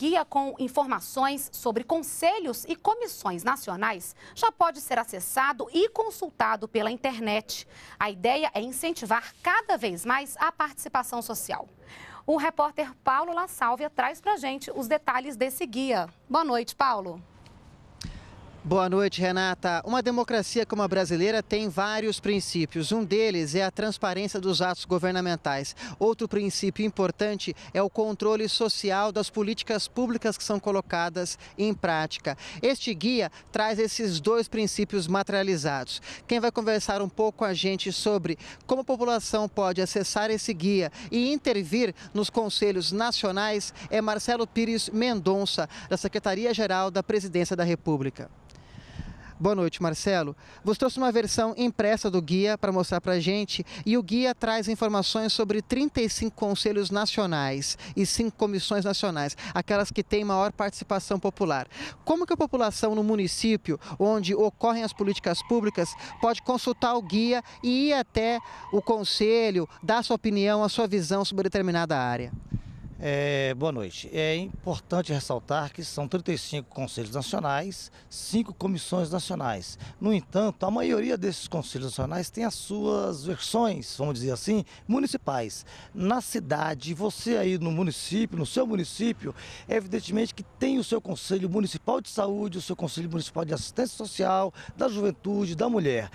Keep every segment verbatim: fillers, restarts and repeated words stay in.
guia com informações sobre conselhos e comissões nacionais já pode ser acessado e consultado pela internet. A ideia é incentivar cada vez mais a participação social. O repórter Paulo La Salvia traz para a gente os detalhes desse guia. Boa noite, Paulo. Boa noite, Renata. Uma democracia como a brasileira tem vários princípios. Um deles é a transparência dos atos governamentais. Outro princípio importante é o controle social das políticas públicas que são colocadas em prática. Este guia traz esses dois princípios materializados. Quem vai conversar um pouco com a gente sobre como a população pode acessar esse guia e intervir nos conselhos nacionais é Marcelo Pires Mendonça, da Secretaria-Geral da Presidência da República. Boa noite, Marcelo. Você trouxe uma versão impressa do guia para mostrar para a gente e o guia traz informações sobre trinta e cinco conselhos nacionais e cinco comissões nacionais, aquelas que têm maior participação popular. Como que a população no município, onde ocorrem as políticas públicas, pode consultar o guia e ir até o conselho, dar sua opinião, a sua visão sobre determinada área? É, boa noite. É importante ressaltar que são trinta e cinco conselhos nacionais, cinco comissões nacionais. No entanto, a maioria desses conselhos nacionais tem as suas versões, vamos dizer assim, municipais. Na cidade, você aí no município, no seu município, evidentemente que tem o seu Conselho Municipal de Saúde, o seu Conselho Municipal de Assistência Social, da Juventude, da Mulher.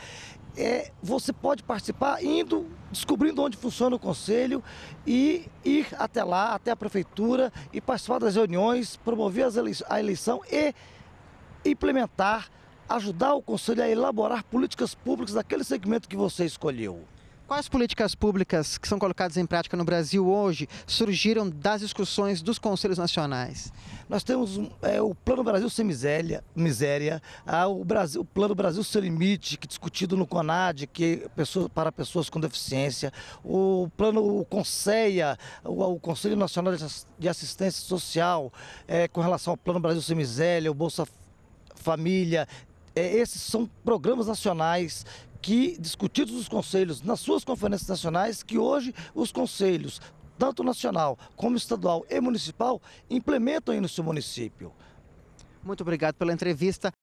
É, você pode participar indo, descobrindo onde funciona o conselho e ir até lá, até a prefeitura e participar das reuniões, promover as elei- a eleição e implementar, ajudar o conselho a elaborar políticas públicas daquele segmento que você escolheu. Quais políticas públicas que são colocadas em prática no Brasil hoje surgiram das discussões dos conselhos nacionais? Nós temos é, o Plano Brasil Sem Miséria, miséria ah, o, Brasil, o Plano Brasil Sem Limites, que discutido no CONAD, que pessoa, para pessoas com deficiência, o Plano Consea, o, o Conselho Nacional de Assistência Social, é, com relação ao Plano Brasil Sem Miséria, o Bolsa Família. É, esses são programas nacionais que discutidos os conselhos nas suas conferências nacionais, que hoje os conselhos, tanto nacional como estadual e municipal, implementam aí no seu município. Muito obrigado pela entrevista.